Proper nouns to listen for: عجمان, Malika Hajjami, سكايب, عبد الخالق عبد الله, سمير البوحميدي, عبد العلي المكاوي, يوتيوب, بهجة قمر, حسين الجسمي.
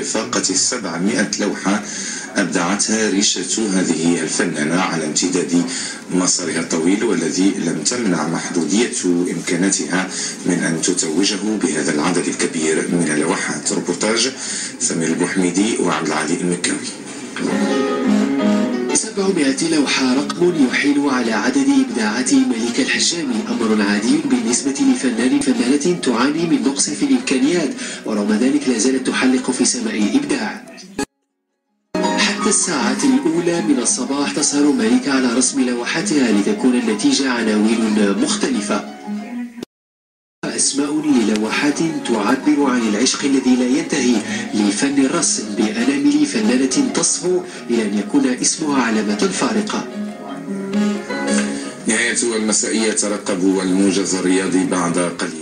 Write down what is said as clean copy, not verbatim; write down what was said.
فاقت 700 لوحة أبدعتها ريشة هذه الفنانة على امتداد مسارها الطويل والذي لم تمنع محدودية إمكاناتها من أن تتوجه بهذا العدد الكبير من اللوحات. ربورتاج سمير البوحميدي وعبد العلي المكاوي. 700 لوحة رقم يحيل على عدد إبداعات مليكة الحجامي، أمر عادي بالنسبة لفنانة تعاني من نقص في الإمكانيات، ورغم ذلك لا زالت تحلق في سماء الإبداع. حتى الساعات الأولى من الصباح تسهر مليكة على رسم لوحاتها لتكون النتيجة عناوين مختلفة. أسماء للوحات تعبر عن العشق الذي لا ينتهي لفن الرسم بأنامل فنانة تصفو إلى أن يكون اسمها علامة فارقة. نهاية المسائية، ترقبوا الموجز الرياضي بعد قليل.